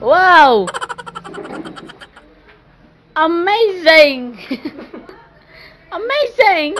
Wow! Amazing! Amazing!